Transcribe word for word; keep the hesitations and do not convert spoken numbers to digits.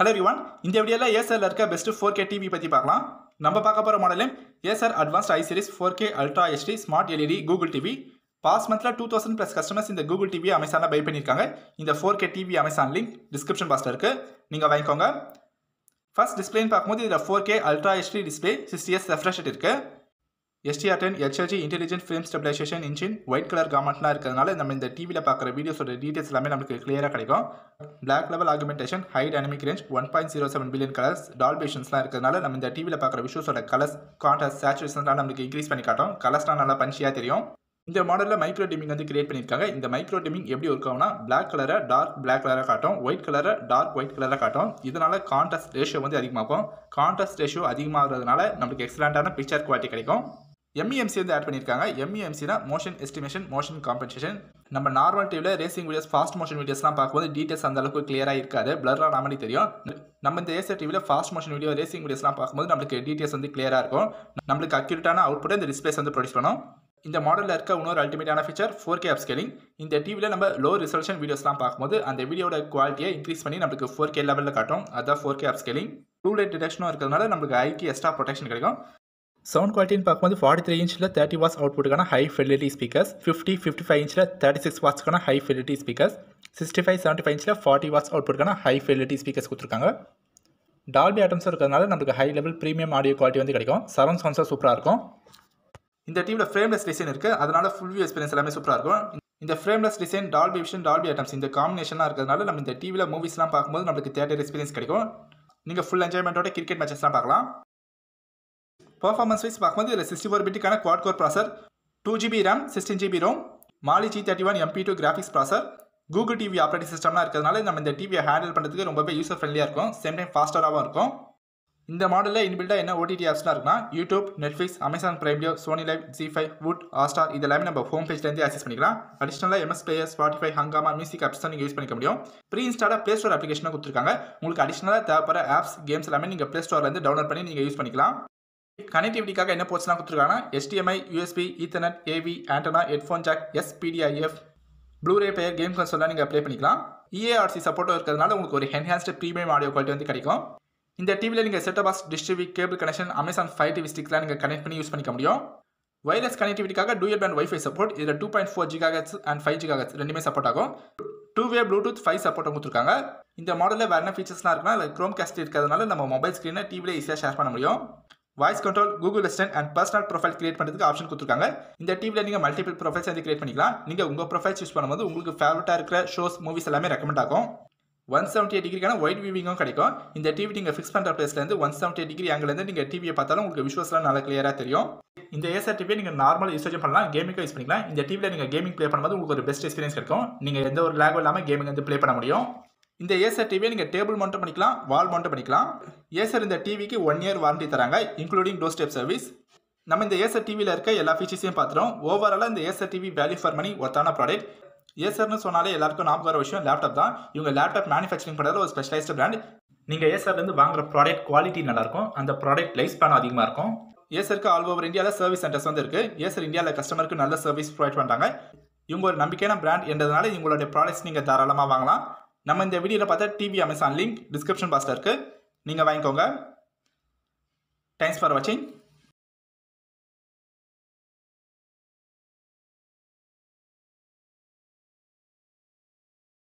Hello everyone, in this video, Acer best four K T V பத்தி பார்க்கலாம். நம்ம பார்க்க போற model Acer Advanced i Series four K Ultra H D Smart L E D Google T V. Past month two thousand plus customers இந்த Google T V Amazon buy பண்ணிருக்காங்க. இந்த four K T V Amazon link description box இருக்கு. நீங்க வாங்கிக்கோங்க. First display பார்க்கும்போது இதுல four K Ultra H D display sixty hertz refresh rate இருக்கு. S T R ten H H G intelligent frame stabilization engine white color gamutla இருக்கறனால நம்ம இந்த T Vல பார்க்குற வீடியோஸோட டீடைல்ஸ் எல்லாமே நமக்கு கிளியரா கிடைக்கும். Black level augmentation, high dynamic range, one point zero seven billion colors, Dolby Visionsலாம் இருக்கறனால நம்ம இந்த T Vல பார்க்குற விஷுவல்ஸோட கலர்ஸ், கான்ட்ராஸ்ட், சேச்சுரேஷன்லாம் நமக்கு இன்கிரீஸ் பண்ணி காட்டும். கலர்ஸ்லாம் நல்லா பஞ்சியா தெரியும். இந்த மாடல்ல மைக்ரோ டிமிங் வந்து கிரியேட் பண்ணிருக்காங்க. இந்த மைக்ரோ டிமிங் எப்படி வர்க் ஆகும்னா Black color dark black color காட்டும், white color dark white color காட்டும். இதனால கான்ட்ராஸ்ட் ரேஷியோ வந்து அதிகமாகும். கான்ட்ராஸ்ட் ரேஷியோ அதிகமாகிறதுனால நமக்கு எக்ஸலென்ட்டான பிக்சர் குவாலிட்டி கிடைக்கும். M E M C வந்து ஆட் பண்ணிருக்காங்க. M E M C னா motion estimation, motion compensation. நம்ம நார்மல் டிவில ரேசிங் வீடியோஸ், ஃபாஸ்ட் மோஷன் வீடியோஸ்லாம் பார்க்கும்போது டீடைல்ஸ் அந்த அளவுக்கு கிளியரா இருக்காது. பிளர்ரா நாமடி தெரியும். நம்ம இந்த Acer T Vல ஃபாஸ்ட் மோஷன் வீடியோ, ரேசிங் வீடியோஸ்லாம் பார்க்கும்போது நமக்கு டீடைல்ஸ் வந்து கிளியரா இருக்கும். நமக்கு அக்யூரேட்டான அவுட்புட் இந்த டிஸ்ப்ளேஸ் வந்து ப்ரொடியூஸ் பண்ணும். இந்த மாடல்ல இருக்க இன்னொரு அல்டிமேட்டான ஃபீச்சர் four K upscaling. இந்த T Vல நம்ம லோ ரெசல்யூஷன் வீடியோஸ்லாம் பார்க்கும்போது அந்த வீடியோட குவாலிட்டியை இன்க்ரீஸ் பண்ணி நமக்கு four K லெவல்ல காட்டும். அதான் four K upscaling. Blue light detection இருக்கறனால நமக்கு ஐக்கு எக்ஸ்ட்ரா ப்ரொடெக்ஷன் கிடைக்கும். Sound quality in Pakman forty-three inch thirty watts output high fidelity speakers, fifty fifty-five inch thirty-six watts high fidelity speakers, sixty-five seventy-five inch forty watts output high fidelity speakers kuduthirukanga. Dolby Atmos irukadnala namakku high level premium audio quality vandu kedikum. Surround sound super ah irukum. Indha T V la frameless design irukku, adanal full view experience ellame super ah irukum. Indha frameless design Dolby Vision Dolby Atmos indha combination la irukadnala nam indha T V la movies la paakumbodhu namakku theater experience kedikum. Neenga full enjoyment oda cricket matches la paakalam. Performance wise பார்க்கும்போது இதில் sixty-four bit கான quad core processor, two G B RAM, sixteen G B ROM, Mali G thirty-one M P two graphics processor, Google T V operating systemலாம் இருக்கிறதுனால நம்ம இந்த T V handle பண்ணுறதுக்கு ரொம்பவே user ஃப்ரெண்ட்லியா இருக்கும். சேம் டைம் ஃபாஸ்டராகவும் இருக்கும். இந்த மாடல்ல இன்பில்டா என்ன O T T ஆப்ஸ்லாம் இருக்குன்னா YouTube, Netflix, Amazon Prime Video, Sony Live, Z five, Wood, Star இதெல்லாம் நம்ம ஹோம் பேஜ்ல இருந்து ஆக்சஸ் பண்ணிக்கலாம். அடிஷனலா M S Player, Spotify, Hangama music apps தான் நீங்க யூஸ் பண்ணிக்க முடியும். ப்ரீ இன்ஸ்டால்டா Play Store அப்ளிகேஷனை கொடுத்திருக்காங்க. உங்களுக்கு அடிஷனலா தேவைப்படுற ஆப்ஸ், கேம்ஸ் எல்லாமே நீங்க Play Storeல இருந்து டவுன்லோட் பண்ணி நீங்க யூஸ் பண்ணிக்கலாம். கனெக்டிவிட்டிக்காக என்ன போர்ட்ஸ்லாம் கொடுத்துருக்காங்கன்னா H D M I, U S B, Ethernet, A V, antenna, headphone jack, S P D I F, Blu-ray Player, game கன்சோல்லாம் நீங்கள் ப்ளே பண்ணிக்கலாம். E A R C சப்போர்ட்டும் இருக்கிறதுனால உங்களுக்கு ஒரு என்ஹான்ஸ்டு ப்ரீமியம் ஆடியோ குவாலிட்டி வந்து கிடைக்கும். இந்த T Vல நீங்கள் set box, Dish TV, cable connection, Amazon Fire T V ஸ்டிக்லாம் நீங்கள் கனெக்ட் பண்ணி யூஸ் பண்ணிக்க முடியும். வயர்லெஸ் கனெக்டிவிட்டிக்காக டூயல் பேண்ட் Wi-Fi சப்போர்ட். இதில் two point four gigahertz and five gigahertz ரெண்டுமே சப்போர்ட் ஆகும். டூ வே ப்ளூடூத் ஃபைவ் சப்போர்ட்டும் கொடுத்துருக்காங்க. இந்த மாடலில் வேறு என்ன ஃபீச்சர்ஸ்லாம் இருக்குன்னா இல்லை Chromecast இருக்கிறதுனால நம்ம மொபைல் ஸ்க்ரீனை T Vல ஈஸியாக ஷேர் பண்ண முடியும். Voice control, Google Assistant and personal profile create பண்ணுறதுக்கு ஆப்ஷன் கொடுத்துருக்காங்க. இந்த T Vல நீங்கள் மல்டிபிள் ப்ரொஃபைல்ஸ் வந்து கிரியேட் பண்ணிக்கலாம். நீங்கள் உங்கள் ப்ரொஃபைல் சூஸ் பண்ணும்போது உங்களுக்கு ஃபேவரட்டாக இருக்கிற ஷோஸ், மூவிஸ் எல்லாமே ரெக்கமெண்ட் ஆகும். ஒன் செவன்ட்டி எயிட் டிகிரிக்கான ஒயிட் வியூவிங்கும் கிடைக்கும். இந்த T V நீங்கள் ஃபிக்ஸ் பண்ணுற பிளேஸ்லேருந்து ஒன் செவன்ட்டி எயிட் டிகிரி ஆங்கிலேருந்து நீங்கள் T Vயை பார்த்தாலும் உங்களுக்கு விஷுவல்ஸ்லாம் நல்லா கிளியராக தெரியும். இந்த Acer T V நீங்கள் நார்மல் யூசேஜும் பண்ணலாம், கேமிங்கும் யூஸ் பண்ணிக்கலாம். இந்த T Vல நீங்கள் கேமிங் ப்ளே பண்ணும்போது உங்களுக்கு ஒரு பெஸ்ட் எக்ஸ்பீரியன்ஸ் கிடைக்கும். நீங்கள் எந்த ஒரு லேகும் இல்லாமல் கேமிங் வந்து ப்ளே பண்ண முடியும். இந்த Acer T Vயை நீங்கள் டேபிள் மவுண்ட் பண்ணிக்கலாம், வால் மவுண்ட் பண்ணிக்கலாம். Acer இந்த T Vக்கு ஒன் இயர் வாரண்டி தராங்க, இன்க்ளூடிங் டோர் ஸ்டெப் சர்வீஸ். நம்ம இந்த Acer T Vல இருக்க எல்லா ஃபீச்சர்ஸையும் பார்த்துறோம். ஓவராலாக இந்த Acer T V value for money ஒர்த்தான ப்ராடக்ட். Acerனு சொன்னாலே எல்லாருக்கும் ஞாபகம் வர விஷயம் லேப்டாப் தான். இவங்க லேப்டாப் மேனுஃபேக்சரிங் பண்ணுறது ஒரு ஸ்பெஷலைஸ்டு பிராண்ட். நீங்கள் Acerலேருந்து வாங்குற ப்ராடக்ட் குவாலிட்டி நல்லாயிருக்கும், அந்த ப்ராடக்ட் லைஃப் ஸ்பேன் அதிகமாக இருக்கும். Acerக்கு ஆல் ஓவர் இந்தியாவில் சர்வீஸ் சென்டர்ஸ் வந்து இருக்குது. Acer இந்தியாவில் கஸ்டமருக்கு நல்ல சர்வீஸ் ப்ரொவைட் பண்ணுறாங்க. இவங்க ஒரு நம்பிக்கையான பிராண்ட் என்றதுனால இவங்களுடைய ப்ராடக்ட்ஸ் நீங்கள் தாராளமாக வாங்கலாம். நம்ம இந்த வீடியோவில் பார்த்தா T V Amazon link description பாக்ஸில் இருக்குது, நீங்கள் வாங்கிக்கோங்க. தேங்க்ஸ் ஃபார் வாட்சிங்.